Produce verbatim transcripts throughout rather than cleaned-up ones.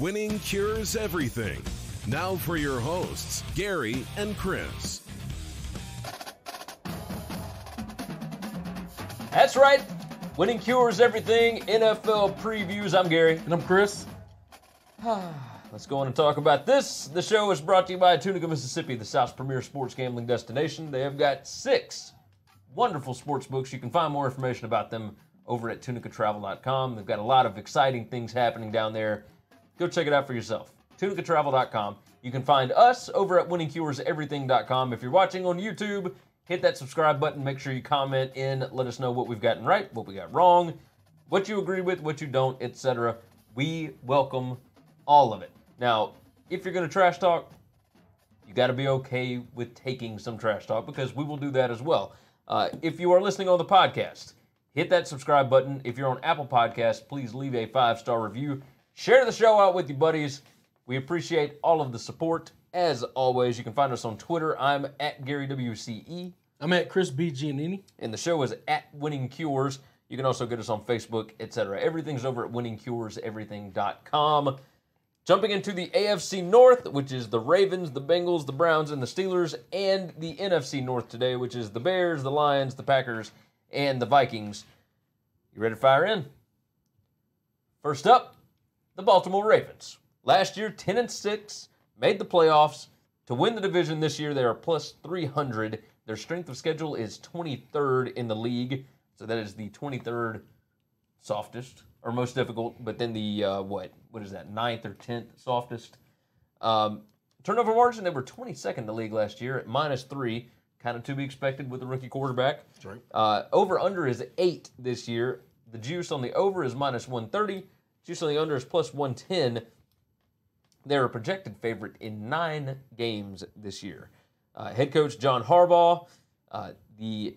Winning Cures Everything. Now for your hosts, Gary and Chris. That's right. Winning Cures Everything, N F L previews. I'm Gary. And I'm Chris. Let's go on and talk about this. The show is brought to you by Tunica, Mississippi, the South's premier sports gambling destination. They have got six wonderful sports books. You can find more information about them over at tunica travel dot com. They've got a lot of exciting things happening down there. Go check it out for yourself. tunica travel dot com. You can find us over at winning cures everything dot com. If you're watching on YouTube, hit that subscribe button. Make sure you comment in. Let us know what we've gotten right, what we got wrong, what you agree with, what you don't, et cetera. We welcome all of it. Now, if you're going to trash talk, you got to be okay with taking some trash talk, because we will do that as well. Uh, if you are listening on the podcast, hit that subscribe button. If you're on Apple Podcasts, please leave a five-star review. Share the show out with your buddies. We appreciate all of the support. As always, you can find us on Twitter. I'm at Gary W C E. I'm at Chris B. Giannini. And the show is at Winning Cures. You can also get us on Facebook, et cetera. Everything's over at winning cures everything dot com. Jumping into the A F C North, which is the Ravens, the Bengals, the Browns, and the Steelers, and the N F C North today, which is the Bears, the Lions, the Packers, and the Vikings. You ready to fire in? First up, the Baltimore Ravens. Last year, ten and six, made the playoffs. To win the division this year, they are plus three hundred. Their strength of schedule is twenty-third in the league, so that is the twenty-third softest, or most difficult, but then the, uh, what, what is that, ninth or tenth softest. Um, turnover margin, they were twenty-second in the league last year at minus three, kind of to be expected with a rookie quarterback. That's right. Uh, over-under is eight this year. The juice on the over is minus one thirty. Juice on the under is plus one ten. They're a projected favorite in nine games this year. Uh, head coach John Harbaugh. Uh, the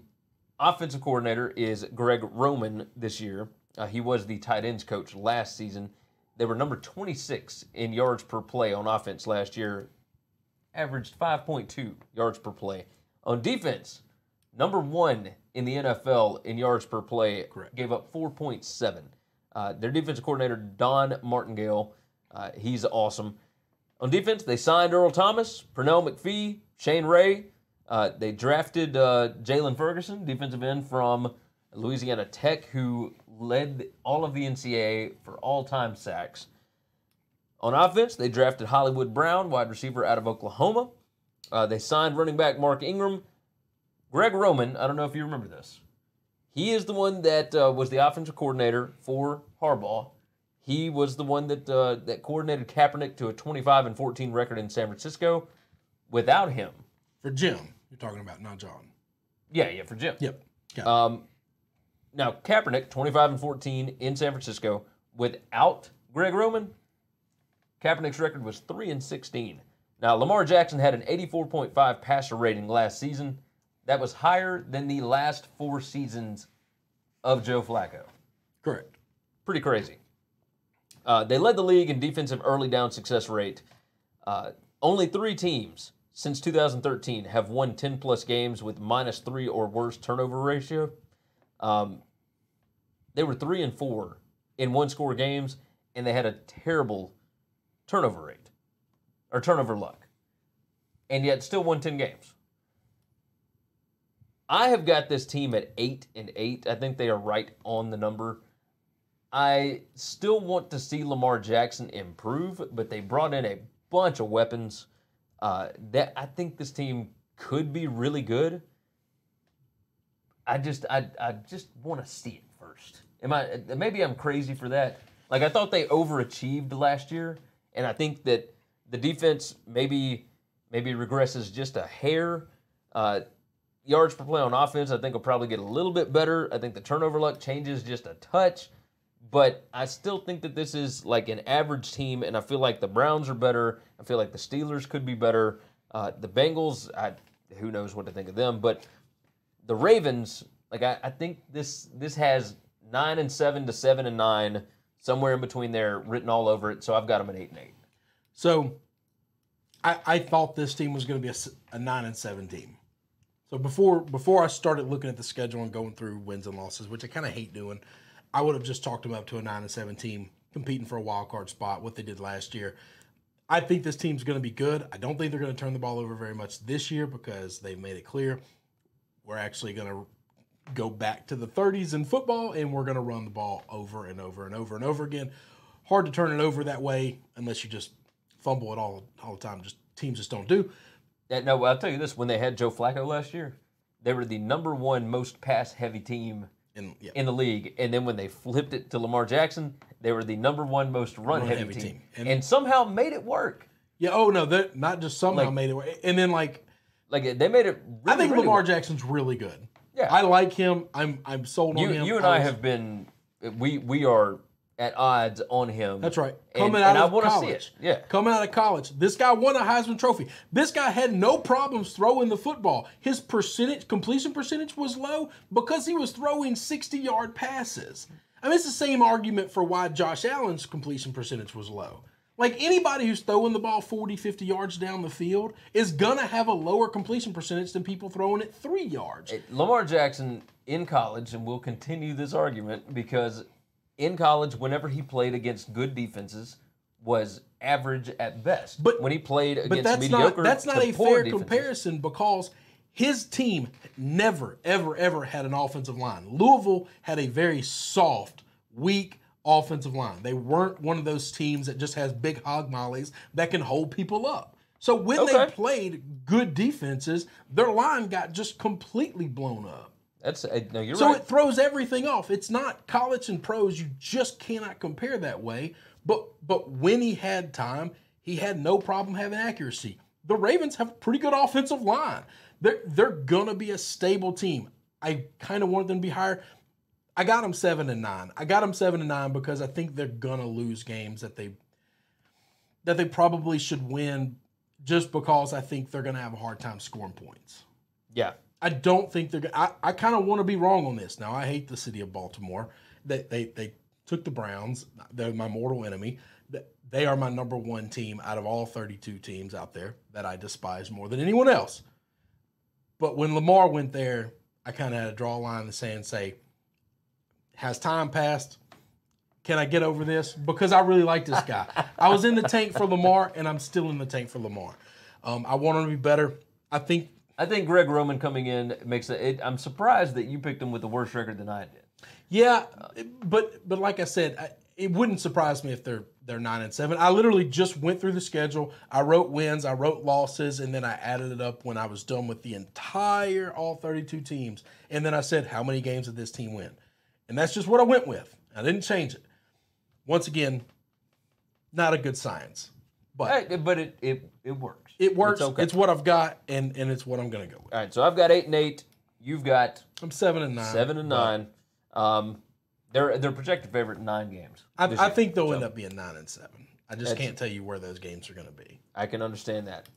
offensive coordinator is Greg Roman this year. Uh, he was the tight ends coach last season. They were number twenty-six in yards per play on offense last year, averaged five point two yards per play. On defense, number one in the N F L in yards per play. Correct. Gave up four point seven. Uh, their defensive coordinator, Don Martingale, uh, he's awesome. On defense, they signed Earl Thomas, Pernell McPhee, Shane Ray. Uh, they drafted uh, Jaylen Ferguson, defensive end from Louisiana Tech, who led all of the N C double A for all-time sacks. On offense, they drafted Hollywood Brown, wide receiver out of Oklahoma. Uh, they signed running back Mark Ingram. Greg Roman, I don't know if you remember this, he is the one that uh, was the offensive coordinator for Harbaugh. He was the one that uh, that coordinated Kaepernick to a twenty-five and fourteen record in San Francisco. Without him, for Jim, you're talking about, not John. Yeah, yeah, for Jim. Yep. Got it. Um, Now, Kaepernick, twenty-five and fourteen in San Francisco. Without Greg Roman, Kaepernick's record was three and sixteen. Now, Lamar Jackson had an eighty-four point five passer rating last season. That was higher than the last four seasons of Joe Flacco. Correct. Pretty crazy. Uh, they led the league in defensive early down success rate. Uh, only three teams since two thousand thirteen have won ten-plus games with minus three or worse turnover ratio. Um, they were three and four in one-score games, and they had a terrible turnover rate, or turnover luck, and yet still won ten games. I have got this team at eight and eight. I think they are right on the number. I still want to see Lamar Jackson improve, but they brought in a bunch of weapons. Uh, that I think this team could be really good. I just, I, I just want to see it first. Am I? Maybe I'm crazy for that. Like, I thought they overachieved last year, and I think that the defense maybe, maybe regresses just a hair. Uh, yards per play on offense, I think, will probably get a little bit better. I think the turnover luck changes just a touch, but I still think that this is like an average team, and I feel like the Browns are better. I feel like the Steelers could be better. Uh, the Bengals, I, who knows what to think of them, but. The Ravens, like I, I think this this has nine and seven to seven and nine, somewhere in between there, written all over it. So I've got them at eight and eight. So I, I thought this team was going to be a, a nine and seven team. So before before I started looking at the schedule and going through wins and losses, which I kind of hate doing, I would have just talked them up to a nine and seven team competing for a wild card spot, what they did last year. I think this team's going to be good. I don't think they're going to turn the ball over very much this year because they've made it clear we're actually going to go back to the thirties in football, and we're going to run the ball over and over and over and over again. Hard to turn it over that way unless you just fumble it all, all the time. Just teams just don't do. Yeah, no, I'll tell you this. When they had Joe Flacco last year, they were the number one most pass-heavy team in, yeah. in the league. And then when they flipped it to Lamar Jackson, they were the number one most run-heavy run team. team. And, and somehow made it work. Yeah, oh, no, not just somehow like, made it work. And then, like... Like, they made it really, I think really Lamar work. Jackson's really good. Yeah. I like him. I'm I'm sold you, on him. You and I, was, I have been... We, we are... at odds on him. That's right. Coming and, out and of I wanna college. See it. Yeah. Coming out of college. This guy won a Heisman Trophy. This guy had no problems throwing the football. His percentage, completion percentage was low because he was throwing sixty-yard passes. I mean, it's the same argument for why Josh Allen's completion percentage was low. Like, anybody who's throwing the ball forty, fifty yards down the field is going to have a lower completion percentage than people throwing it three yards. Hey, Lamar Jackson in college, and we'll continue this argument because... in college, whenever he played against good defenses, was average at best. But when he played against that's mediocre, not, that's not a fair defenses. comparison because his team never, ever, ever had an offensive line. Louisville had a very soft, weak offensive line. They weren't one of those teams that just has big hog mollies that can hold people up. So when okay. they played good defenses, their line got just completely blown up. That's, no, you're so right. It throws everything off. It's not college and pros. You just cannot compare that way. But but when he had time, he had no problem having accuracy. The Ravens have a pretty good offensive line. They're, they're going to be a stable team. I kind of wanted them to be higher. I got them seven and nine. I got them seven and nine because I think they're going to lose games that they, that they probably should win just because I think they're going to have a hard time scoring points. Yeah. I don't think they're – I, I kind of want to be wrong on this. Now, I hate the city of Baltimore. They they, they took the Browns. They're my mortal enemy. They are my number one team out of all thirty-two teams out there that I despise more than anyone else. But when Lamar went there, I kind of had to draw a line in the sand and say, has time passed? Can I get over this? Because I really like this guy. I was in the tank for Lamar, and I'm still in the tank for Lamar. Um, I want him to be better. I think – I think Greg Roman coming in makes a, it. I'm surprised that you picked him with a worse record than I did. Yeah, but but like I said, I, it wouldn't surprise me if they're they're nine and seven. I literally just went through the schedule. I wrote wins, I wrote losses, and then I added it up when I was done with the entire all thirty-two teams. And then I said, how many games did this team win? And that's just what I went with. I didn't change it. Once again, not a good science, but hey, but it it, it worked. It works. It's, okay. It's what I've got, and, and it's what I'm going to go with. All right, so I've got eight and eight. You've got... I'm seven and nine. Seven and nine. Right. Um, they're, they're projected favorite in nine games. I, I think they'll so, end up being nine and seven. I just can't tell you where those games are going to be. I can understand that.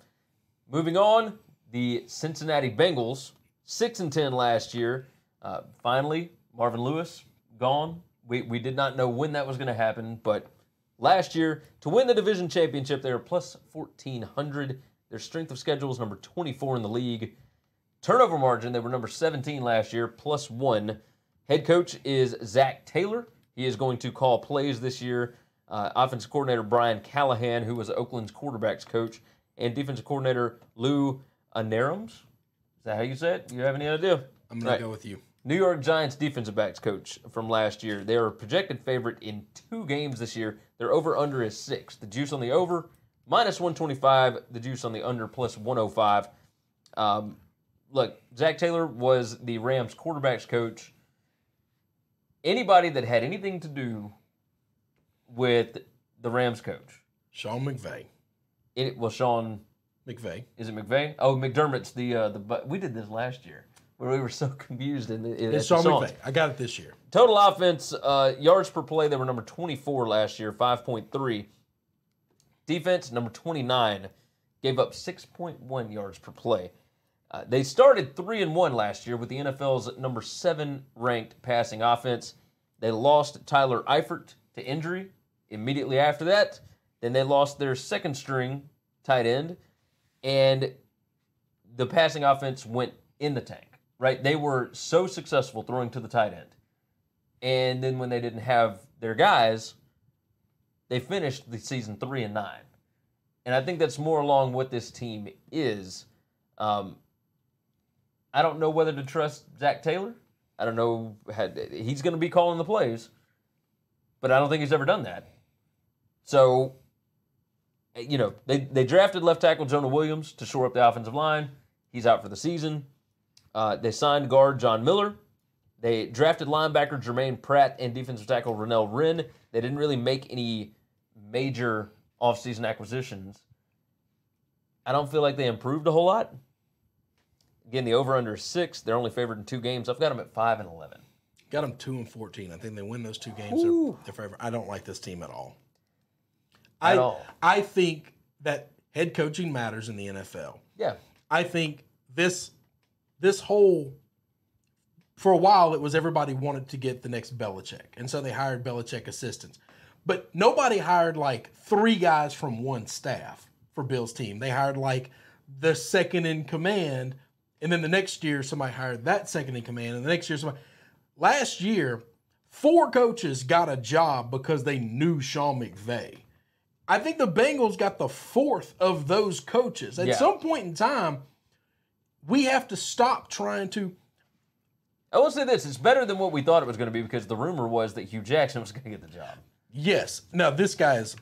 Moving on, the Cincinnati Bengals, six and ten last year. Uh, finally, Marvin Lewis gone. We, we did not know when that was going to happen, but... last year, to win the division championship, they were plus fourteen hundred. Their strength of schedule is number twenty-four in the league. Turnover margin, they were number seventeen last year, plus one. Head coach is Zach Taylor. He is going to call plays this year. Uh, offensive coordinator Brian Callahan, who was Oakland's quarterbacks coach, and defensive coordinator Lou Anarums. Is that how you say it? Do you have any idea? I'm going right. to go with you. New York Giants defensive backs coach from last year. They are a projected favorite in two games this year. Their over-under is six. The juice on the over, minus one twenty-five. The juice on the under, plus one oh five. Um, look, Zach Taylor was the Rams quarterbacks coach. Anybody that had anything to do with the Rams coach? Sean McVay. It, well, Sean... McVay. Is it McVay? Oh, McDermott's the... Uh, the we did this last year. Where we were so confused in the, in it's the Sean McVay. I got it this year. Total offense, uh, yards per play, they were number twenty-four last year, five point three. Defense, number twenty-nine, gave up six point one yards per play. Uh, they started three and one last year with the N F L's number seven ranked passing offense. They lost Tyler Eifert to injury immediately after that. Then they lost their second string tight end, and the passing offense went in the tank. Right, they were so successful throwing to the tight end. And then when they didn't have their guys, They finished the season three and nine. And I think that's more along what this team is. Um, I don't know whether to trust Zach Taylor. I don't know. He's going to be calling the plays, but I don't think he's ever done that. So, you know, they, they drafted left tackle Jonah Williams to shore up the offensive line. He's out for the season. Uh, they signed guard John Miller. They drafted linebacker Jermaine Pratt and defensive tackle Rennell Wren. They didn't really make any major offseason acquisitions. I don't feel like they improved a whole lot. Again, the over-under is six. They're only favored in two games. I've got them at five and eleven. Got them two and fourteen. I think they win those two games. They're, they're favored. I don't like this team at all. At I, all. I think that head coaching matters in the N F L. Yeah. I think this this whole... For a while, it was everybody wanted to get the next Belichick, and so they hired Belichick assistants. But nobody hired, like, three guys from one staff for Bill's team. They hired, like, the second-in-command, and then the next year somebody hired that second-in-command, and the next year somebody... Last year, four coaches got a job because they knew Sean McVay. I think the Bengals got the fourth of those coaches. At yeah. some point in time, we have to stop trying to... I will say this, it's better than what we thought it was going to be because the rumor was that Hugh Jackson was going to get the job. Yes. Now, this guy is,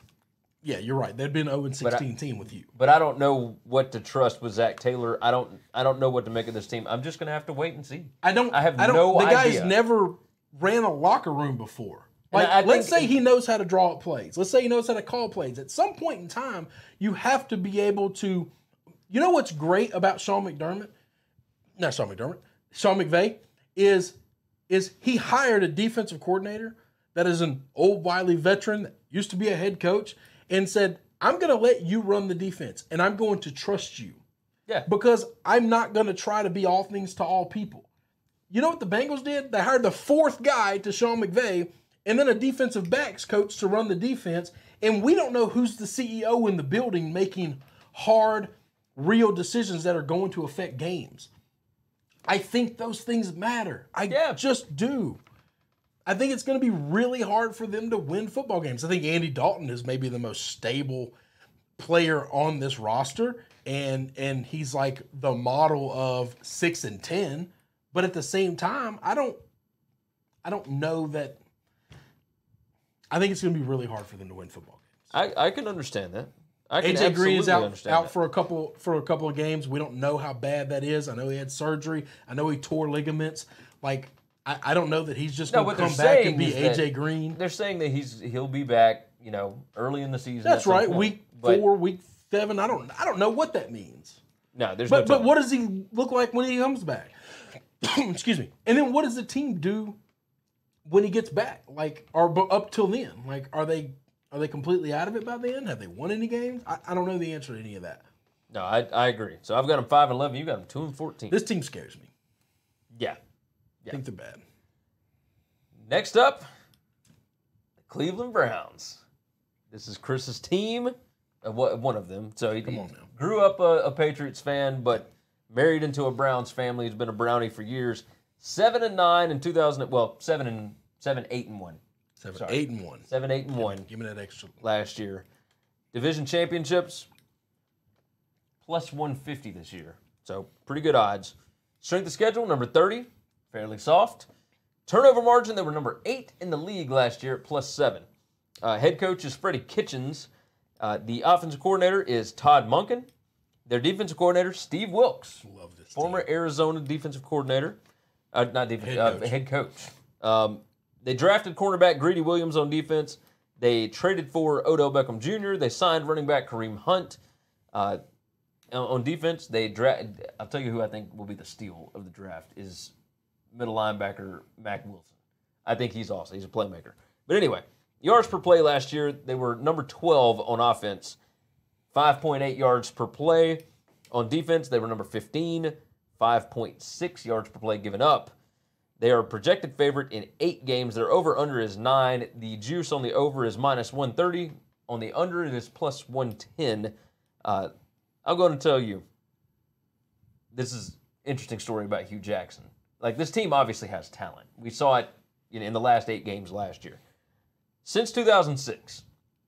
yeah, you're right. They'd be an oh and sixteen team with you. But I don't know what to trust with Zach Taylor. I don't I don't know what to make of this team. I'm just going to have to wait and see. I don't, I have I don't, no idea. The guy's idea. never ran a locker room before. Like, I, I let's say it, he knows how to draw up plays. Let's say he knows how to call plays. At some point in time, you have to be able to, you know what's great about Sean McDermott? Not Sean McDermott. Sean McVay. Is is he hired a defensive coordinator that is an old wily veteran that used to be a head coach and said, I'm going to let you run the defense and I'm going to trust you. Yeah. Because I'm not going to try to be all things to all people. You know what the Bengals did? They hired the fourth guy to Sean McVay and then a defensive backs coach to run the defense. And we don't know who's the C E O in the building making hard, real decisions that are going to affect games. I think those things matter. I yeah. just do. I think it's going to be really hard for them to win football games. I think Andy Dalton is maybe the most stable player on this roster, and and he's like the model of six and ten. But at the same time, I don't, I don't know that. I think it's going to be really hard for them to win football games. I, I can understand that. I can A J Green is out, out for a couple for a couple of games. We don't know how bad that is. I know he had surgery. I know he tore ligaments. Like I, I don't know that he's just no, going to come back and be A J Green. They're saying that he's he'll be back. You know, early in the season. That's right. Week but, four, week seven. I don't I don't know what that means. No, there's but no but what does he look like when he comes back? Excuse me. And then what does the team do when he gets back? Like or up till then? Like are they? Are they completely out of it by then? Have they won any games? I, I don't know the answer to any of that. No, I, I agree. So I've got them five and eleven. You've got them two and fourteen. This team scares me. Yeah. yeah. I think they're bad. Next up, the Cleveland Browns. This is Chris's team, uh, one of them. So he, Come on now. he grew up a, a Patriots fan, but married into a Browns family. He's been a Brownie for years. seven and nine in two thousand. Well, seven and seven, eight and one. Seven, Sorry. eight and one. Seven, eight, and one. Give me that extra. Last year, division championships, plus one fifty this year. So pretty good odds. Strength of schedule, number thirty, fairly soft. Turnover margin, they were number eight in the league last year, at plus seven. Uh, head coach is Freddie Kitchens. Uh, the offensive coordinator is Todd Monken. Their defensive coordinator, Steve Wilks. Love this. Former team. Arizona defensive coordinator, uh, not defensive head coach. Uh, head coach. Um, They drafted cornerback Greedy Williams on defense. They traded for Odell Beckham Junior They signed running back Kareem Hunt uh, on defense. They dra- I'll tell you who I think will be the steal of the draft is middle linebacker Mack Wilson. I think he's awesome. He's a playmaker. But anyway, yards per play last year, they were number twelve on offense, five point eight yards per play. On defense, they were number fifteen, five point six yards per play given up. They are a projected favorite in eight games. Their over-under is nine. The juice on the over is minus one thirty. On the under, it is plus one ten. Uh, I'm going to tell you, this is an interesting story about Hugh Jackson. Like, this team obviously has talent. We saw it in, in the last eight games last year. Since two thousand six,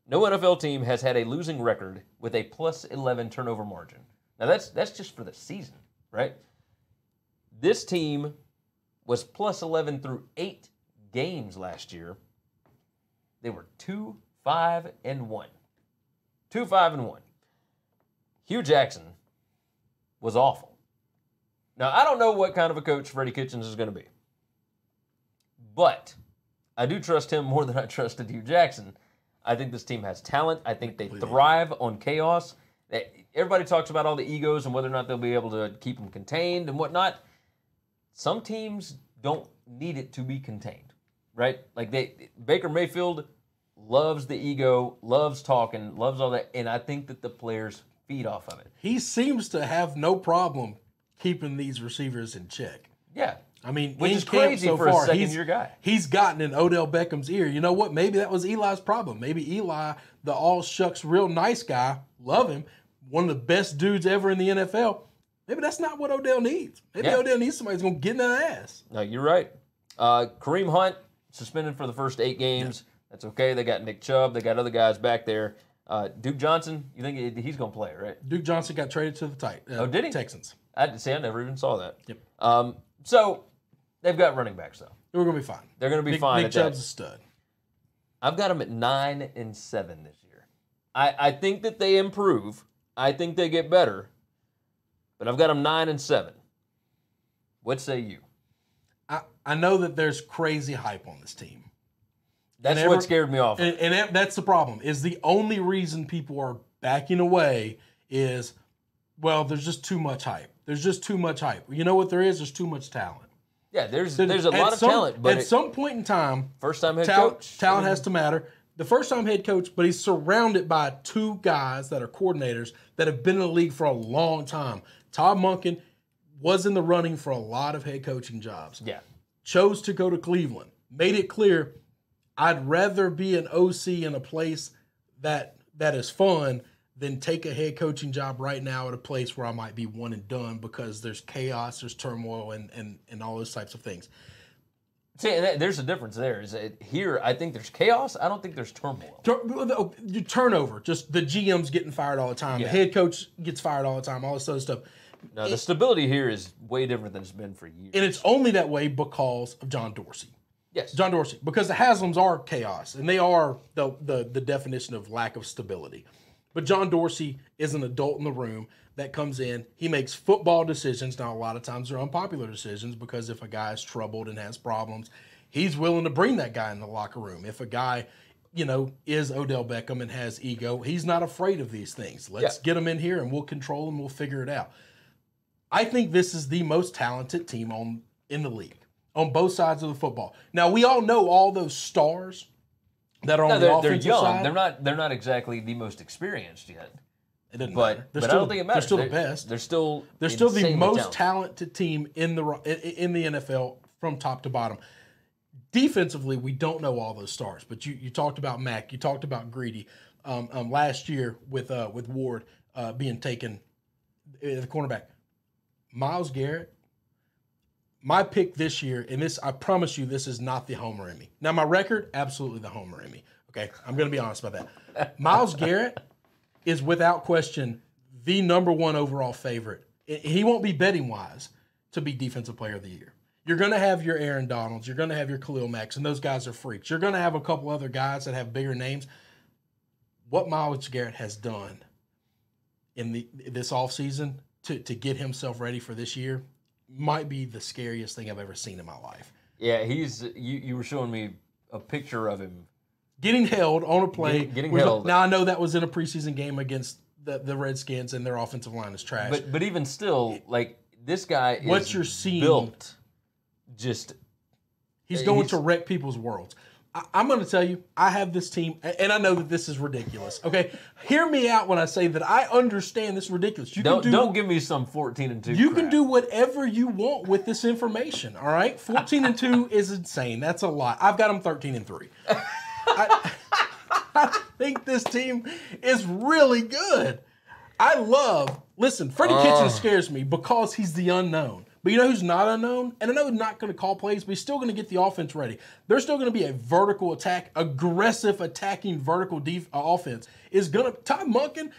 No N F L team has had a losing record with a plus eleven turnover margin. Now, that's that's just for the season, right? This team was plus eleven through eight games last year. They were two, five, and one. two, five, and one. Hugh Jackson was awful. Now, I don't know what kind of a coach Freddie Kitchens is going to be, but I do trust him more than I trusted Hugh Jackson. I think this team has talent. I think they thrive on chaos. Everybody talks about all the egos and whether or not they'll be able to keep them contained and whatnot. Some teams don't need it to be contained, right? Like they, Baker Mayfield loves the ego, loves talking, loves all that, and I think that the players feed off of it. He seems to have no problem keeping these receivers in check. Yeah. I mean, which is crazy so for far, a second-year guy. He's gotten in Odell Beckham's ear. You know what? Maybe that was Eli's problem. Maybe Eli, the all-shucks, real nice guy, love him, one of the best dudes ever in the N F L. Maybe that's not what Odell needs. Maybe yeah. Odell needs somebody who's going to get in that ass. No, you're right. Uh, Kareem Hunt, suspended for the first eight games. Yeah. That's okay. They got Nick Chubb. They got other guys back there. Uh, Duke Johnson, you think he's going to play, right? Duke Johnson got traded to the tight, uh, oh, did he? Texans. I, see, I never even saw that. Yep. Um, so, they've got running backs, though. We're going to be fine. They're going to be Nick, fine Nick at that. Nick Chubb's a stud. I've got them at nine and seven this year. I, I think that they improve. I think they get better. But I've got them nine and seven. What say you? I, I know that there's crazy hype on this team. That's every, what scared me off. And, and that's the problem, is the only reason people are backing away is, well, there's just too much hype. There's just too much hype. You know what there is? There's too much talent. Yeah, there's there's a lot of talent. But at some point in time, first time head coach, talent has to matter. The first time head coach, but he's surrounded by two guys that are coordinators that have been in the league for a long time. Todd Monken was in the running for a lot of head coaching jobs. Yeah. Chose to go to Cleveland. Made it clear, I'd rather be an O C in a place that that is fun than take a head coaching job right now at a place where I might be one and done because there's chaos, there's turmoil, and and, and all those types of things. See, there's a difference there. Is it here, I think there's chaos. I don't think there's turmoil. Tur- turnover, just the G M's getting fired all the time. Yeah. The head coach gets fired all the time, all this other stuff. No, it, the stability here is way different than it's been for years. And it's only that way because of John Dorsey. Yes. John Dorsey. Because the Haslams are chaos, and they are the, the, the definition of lack of stability. But John Dorsey is an adult in the room that comes in. He makes football decisions. Now, a lot of times they're unpopular decisions because if a guy is troubled and has problems, he's willing to bring that guy in the locker room. If a guy, you know, is Odell Beckham and has ego, he's not afraid of these things. Let's yeah. get him in here, and we'll control him. We'll figure it out. I think this is the most talented team on in the league on both sides of the football. Now, we all know all those stars that are on no, the offensive they're young. Side. They're not. They're not exactly the most experienced yet. It doesn't but, matter. But still, I don't think it matters. They're still they're, the best. They're still. They're still the most talented. talented team in the in the N F L from top to bottom. Defensively, we don't know all those stars. But you you talked about Mack. You talked about Greedy um, um, last year with uh, with Ward uh, being taken at the cornerback. Miles Garrett. My pick this year, and this, I promise you, this is not the homer in me. Now, my record, absolutely the homer in me. Okay, I'm going to be honest about that. Miles Garrett is, without question, the number one overall favorite. He won't be betting-wise to be Defensive Player of the Year. You're going to have your Aaron Donalds. You're going to have your Khalil Max, and those guys are freaks. You're going to have a couple other guys that have bigger names. What Miles Garrett has done in the this offseason to, to get himself ready for this year might be the scariest thing I've ever seen in my life. Yeah, he's. You, you were showing me a picture of him getting held on a play. Get, getting held. Now I know that was in a preseason game against the, the Redskins, and their offensive line is trash. But but even still, like this guy, what is you're seeing, built. Just he's going he's, to wreck people's worlds. I, I'm going to tell you, I have this team, and I know that this is ridiculous. Okay, hear me out when I say that I understand this is ridiculous. You don't can do, don't give me some fourteen and two. You crap. Can do whatever you want with this information. All right, fourteen and two is insane. That's a lot. I've got them thirteen and three. I, I think this team is really good. I love. Listen, Freddie uh. Kitchens scares me because he's the unknown. But you know who's not unknown? And I know he's not going to call plays, but he's still going to get the offense ready. They're still going to be a vertical attack, aggressive attacking vertical def uh, offense. Is going to Todd Monken.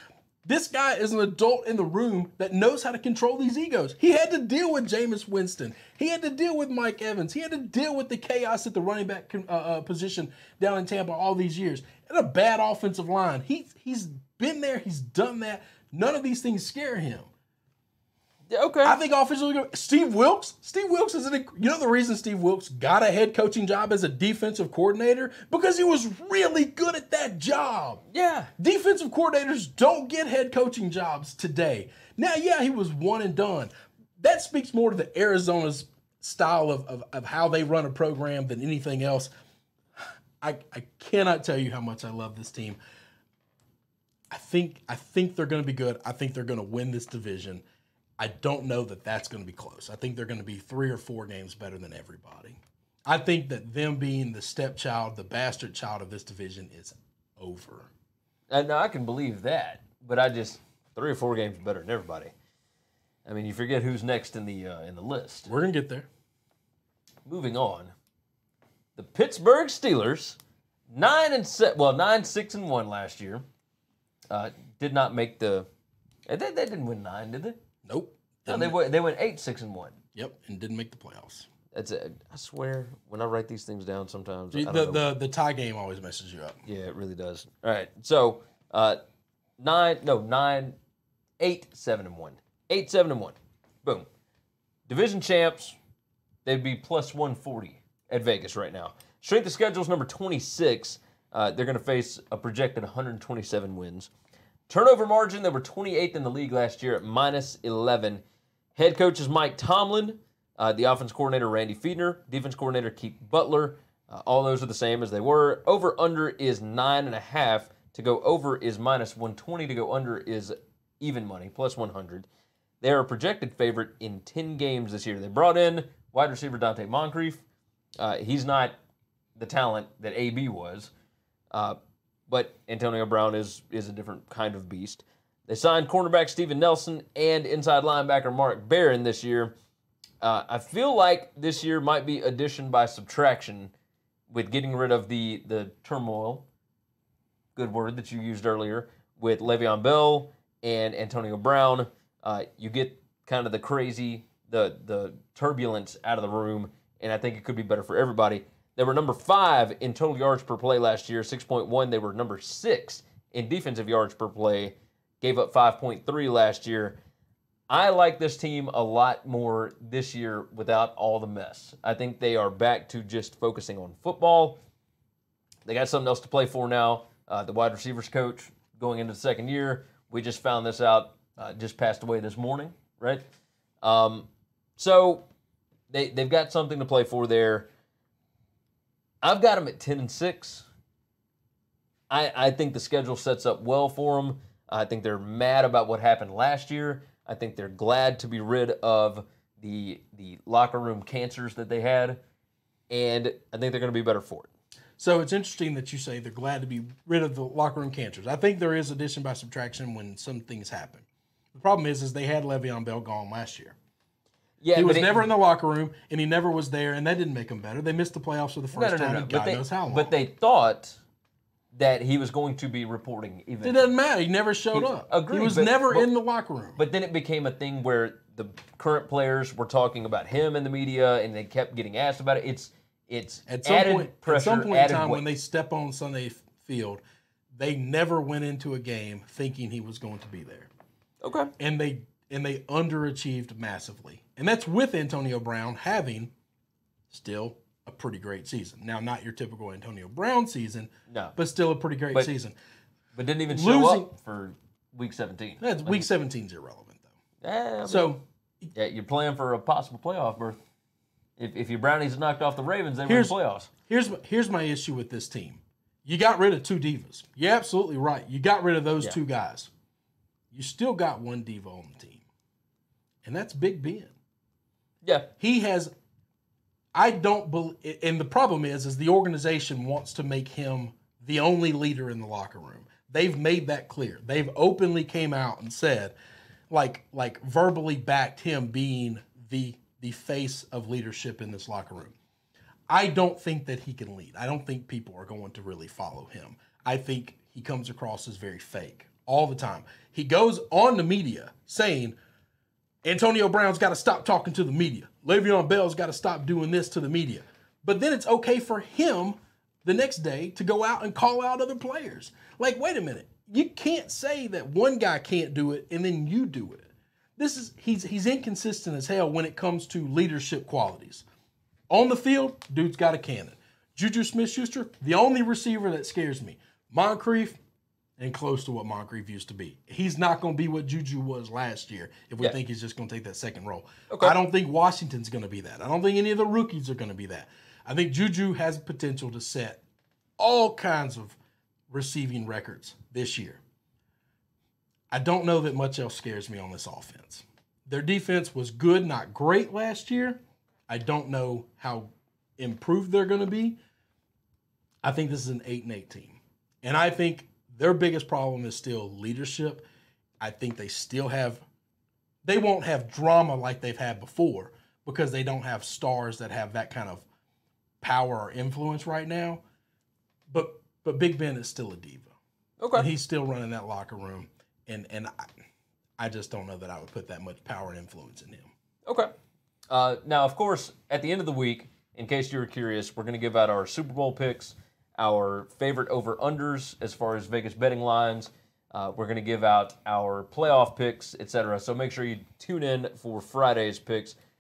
This guy is an adult in the room that knows how to control these egos. He had to deal with Jameis Winston. He had to deal with Mike Evans. He had to deal with the chaos at the running back uh, uh, position down in Tampa all these years. And a bad offensive line. He, he's been there. He's done that. None of these things scare him. Yeah, okay. I think offensively, Steve Wilkes. Steve Wilkes is an. You know the reason Steve Wilkes got a head coaching job as a defensive coordinator? Because he was really good at that job. Yeah. Defensive coordinators don't get head coaching jobs today. Now, yeah, he was one and done. That speaks more to the Arizona's style of, of, of how they run a program than anything else. I, I cannot tell you how much I love this team. I think I think they're going to be good. I think they're going to win this division. I don't know that that's going to be close. I think they're going to be three or four games better than everybody. I think that them being the stepchild, the bastard child of this division is over. And now I can believe that, but I just three or four games better than everybody. I mean, you forget who's next in the uh, in the list. We're gonna get there. Moving on, the Pittsburgh Steelers, nine and set. Well, nine six and one last year. Uh, did not make the. They, they didn't win nine, did they? Nope. No, they went, they went eight, six, and one. Yep, and didn't make the playoffs. That's it. I swear, when I write these things down, sometimes the I don't the, know. the tie game always messes you up. Yeah, it really does. All right, so uh, nine, no nine, eight, seven, and one. Eight, seven, and one. Boom. Division champs. They'd be plus one forty at Vegas right now. Strength of schedule is number twenty six. Uh, they're going to face a projected one hundred twenty seven wins. Turnover margin, they were twenty-eighth in the league last year at minus eleven. Head coach is Mike Tomlin. Uh, the offense coordinator, Randy Feedner. Defense coordinator, Keith Butler. Uh, all those are the same as they were. Over-under is nine point five. To go over is minus one twenty. To go under is even money, plus one hundred. They are a projected favorite in ten games this year. They brought in wide receiver Dante Moncrief. Uh, he's not the talent that A B was. Uh But Antonio Brown is is a different kind of beast. They signed cornerback Steven Nelson and inside linebacker Mark Barron this year. Uh, I feel like this year might be addition by subtraction with getting rid of the, the turmoil, good word that you used earlier, with Le'Veon Bell and Antonio Brown. Uh, you get kind of the crazy, the, the turbulence out of the room, and I think it could be better for everybody. They were number five in total yards per play last year, six point one. They were number six in defensive yards per play, gave up five point three last year. I like this team a lot more this year without all the mess. I think they are back to just focusing on football. They got something else to play for now. Uh, the wide receivers coach going into the second year. We just found this out, uh, just passed away this morning, right? Um, so they, they've got something to play for there. I've got them at ten and six. I, I think the schedule sets up well for them. I think they're mad about what happened last year. I think they're glad to be rid of the, the locker room cancers that they had, and I think they're going to be better for it. So it's interesting that you say they're glad to be rid of the locker room cancers. I think there is addition by subtraction when some things happen. The problem is, is they had Le'Veon Bell gone last year. Yeah, he was it, never in the locker room, and he never was there, and that didn't make him better. They missed the playoffs for the first no, no, no, time, no, no. God they, knows how long. But they thought that he was going to be reporting eventually. It doesn't matter. He never showed he, up. Agreed, he was but, never but, in the locker room. But then it became a thing where the current players were talking about him in the media, and they kept getting asked about it. It's it's at some added point, pressure. At some point in time, weight. When they step on Sunday field, they never went into a game thinking he was going to be there. Okay. And they and they underachieved massively. And that's with Antonio Brown having still a pretty great season. Now, not your typical Antonio Brown season, no, but still a pretty great but, season. But didn't even Losing, show up for week seventeen. That's like, week seventeen is irrelevant, though. Yeah, I mean, so yeah, you're playing for a possible playoff berth. If, if your Brownies knocked off the Ravens, they win the playoffs. Here's here's my issue with this team. You got rid of two divas. You're absolutely right. You got rid of those yeah. two guys. You still got one diva on the team, and that's Big Ben. Yeah, he has. I don't believe, and the problem is, is the organization wants to make him the only leader in the locker room. They've made that clear. They've openly came out and said, like, like verbally backed him being the the face of leadership in this locker room. I don't think that he can lead. I don't think people are going to really follow him. I think he comes across as very fake all the time. He goes on the media saying, Antonio Brown's got to stop talking to the media. Le'Veon Bell's got to stop doing this to the media. But then it's okay for him the next day to go out and call out other players. Like, wait a minute. You can't say that one guy can't do it and then you do it. This is he's he's inconsistent as hell when it comes to leadership qualities. On the field, dude's got a cannon. Juju Smith-Schuster, the only receiver that scares me. Moncrief, and close to what Moncrief used to be. He's not going to be what Juju was last year if we yeah. think he's just going to take that second role. Okay. I don't think Washington's going to be that. I don't think any of the rookies are going to be that. I think Juju has potential to set all kinds of receiving records this year. I don't know that much else scares me on this offense. Their defense was good, not great last year. I don't know how improved they're going to be. I think this is an eight and eight team. And I think their biggest problem is still leadership. I think they still have, they won't have drama like they've had before because they don't have stars that have that kind of power or influence right now. But But Big Ben is still a diva. Okay. And he's still running that locker room. And and I, I just don't know that I would put that much power and influence in him. Okay. Uh, now, of course, at the end of the week, in case you were curious, we're going to give out our Super Bowl picks, our favorite over-unders as far as Vegas betting lines. Uh, we're going to give out our playoff picks, et cetera. So make sure you tune in for Friday's picks.